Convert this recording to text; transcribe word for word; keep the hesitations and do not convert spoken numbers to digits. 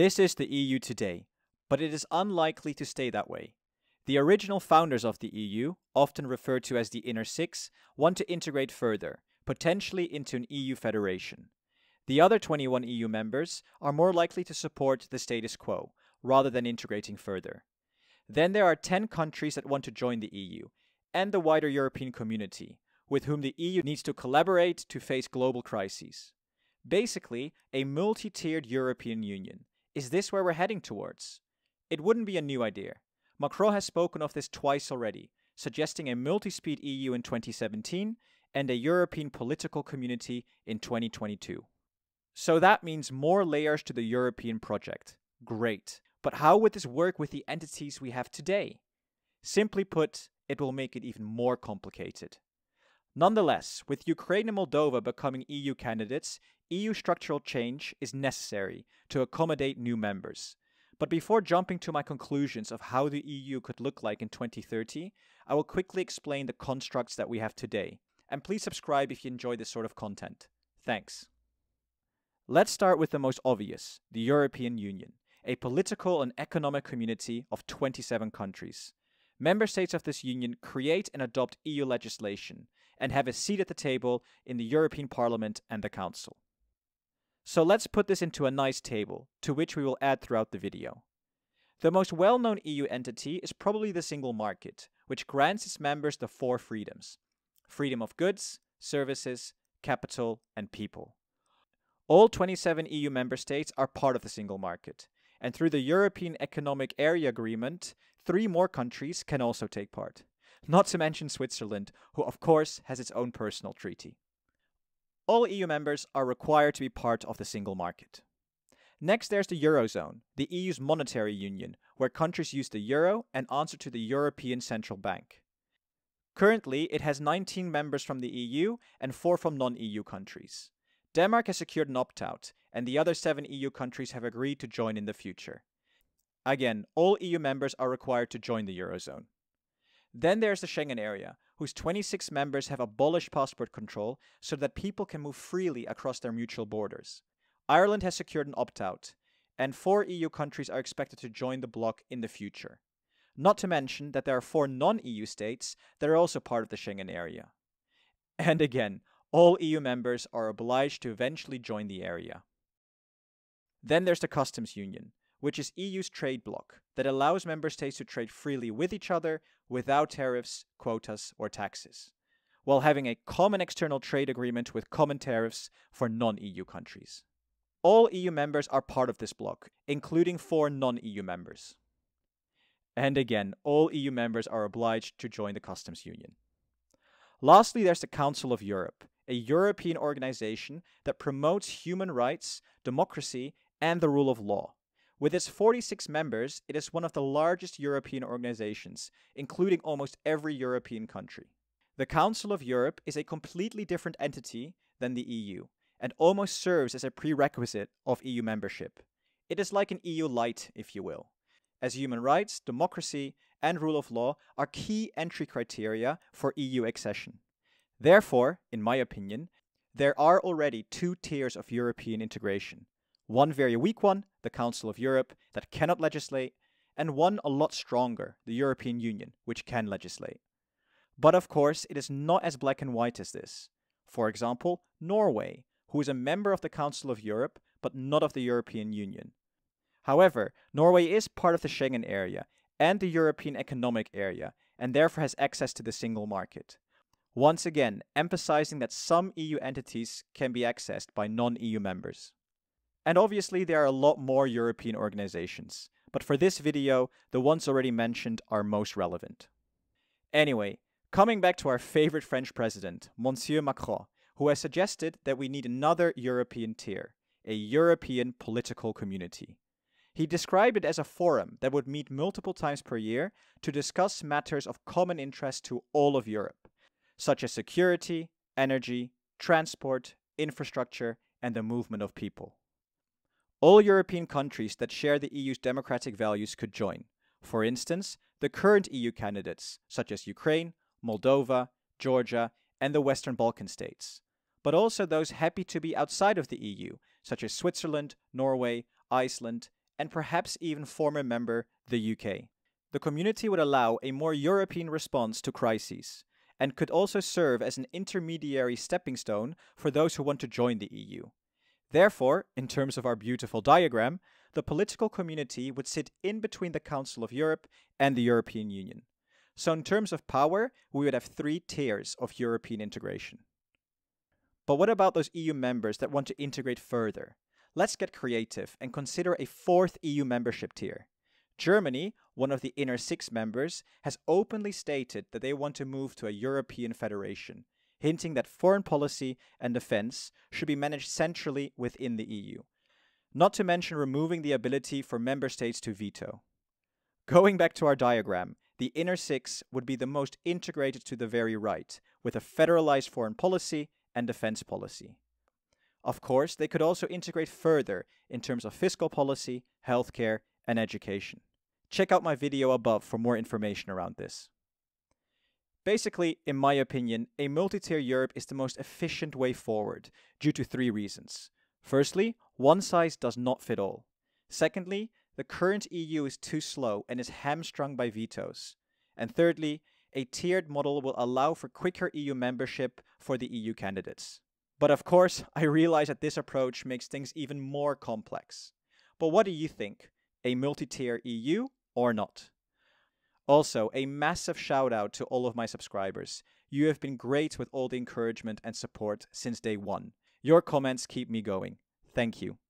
This is the E U today, but it is unlikely to stay that way. The original founders of the E U, often referred to as the Inner Six, want to integrate further, potentially into an E U federation. The other twenty-one E U members are more likely to support the status quo, rather than integrating further. Then there are ten countries that want to join the E U, and the wider European community, with whom the E U needs to collaborate to face global crises. Basically, a multi-tiered European Union. Is this where we're heading towards? It wouldn't be a new idea. Macron has spoken of this twice already, suggesting a multi-speed E U in twenty seventeen and a European political community in twenty twenty-two. So that means more layers to the European project. Great. But how would this work with the entities we have today? Simply put, it will make it even more complicated. Nonetheless, with Ukraine and Moldova becoming E U candidates, E U structural change is necessary to accommodate new members. But before jumping to my conclusions of how the E U could look like in twenty thirty, I will quickly explain the constructs that we have today. And please subscribe if you enjoy this sort of content. Thanks. Let's start with the most obvious, the European Union, a political and economic community of twenty-seven countries. Member states of this union create and adopt E U legislation and have a seat at the table in the European Parliament and the Council. So let's put this into a nice table, to which we will add throughout the video. The most well-known E U entity is probably the single market, which grants its members the four freedoms: freedom of goods, services, capital, and people. All twenty-seven E U member states are part of the single market, and through the European Economic Area Agreement, three more countries can also take part. Not to mention Switzerland, who of course has its own personal treaty. All E U members are required to be part of the single market. Next, there's the Eurozone, the E U's monetary union, where countries use the euro and answer to the European Central Bank. Currently, it has nineteen members from the E U and four from non-E U countries. Denmark has secured an opt-out, and the other seven E U countries have agreed to join in the future. Again, all E U members are required to join the Eurozone. Then there's the Schengen Area, whose twenty-six members have abolished passport control so that people can move freely across their mutual borders. Ireland has secured an opt-out, and four E U countries are expected to join the bloc in the future. Not to mention that there are four non-E U states that are also part of the Schengen Area. And again, all E U members are obliged to eventually join the area. Then there's the Customs Union, which is E U's trade bloc that allows member states to trade freely with each other without tariffs, quotas, or taxes, while having a common external trade agreement with common tariffs for non-E U countries. All E U members are part of this bloc, including four non-E U members. And again, all E U members are obliged to join the Customs Union. Lastly, there's the Council of Europe, a European organization that promotes human rights, democracy, and the rule of law. With its forty-six members, it is one of the largest European organizations, including almost every European country. The Council of Europe is a completely different entity than the E U, and almost serves as a prerequisite of E U membership. It is like an E U light, if you will, as human rights, democracy, and rule of law are key entry criteria for E U accession. Therefore, in my opinion, there are already two tiers of European integration. One very weak one, the Council of Europe, that cannot legislate, and one a lot stronger, the European Union, which can legislate. But of course, it is not as black and white as this. For example, Norway, who is a member of the Council of Europe, but not of the European Union. However, Norway is part of the Schengen Area and the European Economic Area, and therefore has access to the single market. Once again, emphasizing that some E U entities can be accessed by non-E U members. And obviously there are a lot more European organizations, but for this video, the ones already mentioned are most relevant. Anyway, coming back to our favorite French president, Monsieur Macron, who has suggested that we need another European tier, a European political community. He described it as a forum that would meet multiple times per year to discuss matters of common interest to all of Europe, such as security, energy, transport, infrastructure, and the movement of people. All European countries that share the E U's democratic values could join. For instance, the current E U candidates, such as Ukraine, Moldova, Georgia, and the Western Balkan states. But also those happy to be outside of the E U, such as Switzerland, Norway, Iceland, and perhaps even former member, the U K. The community would allow a more European response to crises, and could also serve as an intermediary stepping stone for those who want to join the E U. Therefore, in terms of our beautiful diagram, the political community would sit in between the Council of Europe and the European Union. So in terms of power, we would have three tiers of European integration. But what about those E U members that want to integrate further? Let's get creative and consider a fourth E U membership tier. Germany, one of the inner six members, has openly stated that they want to move to a European federation, hinting that foreign policy and defense should be managed centrally within the E U, not to mention removing the ability for member states to veto. Going back to our diagram, the inner six would be the most integrated to the very right, with a federalized foreign policy and defense policy. Of course, they could also integrate further in terms of fiscal policy, healthcare, and education. Check out my video above for more information around this. Basically, in my opinion, a multi-tier Europe is the most efficient way forward due to three reasons. Firstly, one size does not fit all. Secondly, the current E U is too slow and is hamstrung by vetoes. And thirdly, a tiered model will allow for quicker E U membership for the E U candidates. But of course, I realize that this approach makes things even more complex. But what do you think? A multi-tier E U or not? Also, a massive shout out to all of my subscribers. You have been great with all the encouragement and support since day one. Your comments keep me going. Thank you.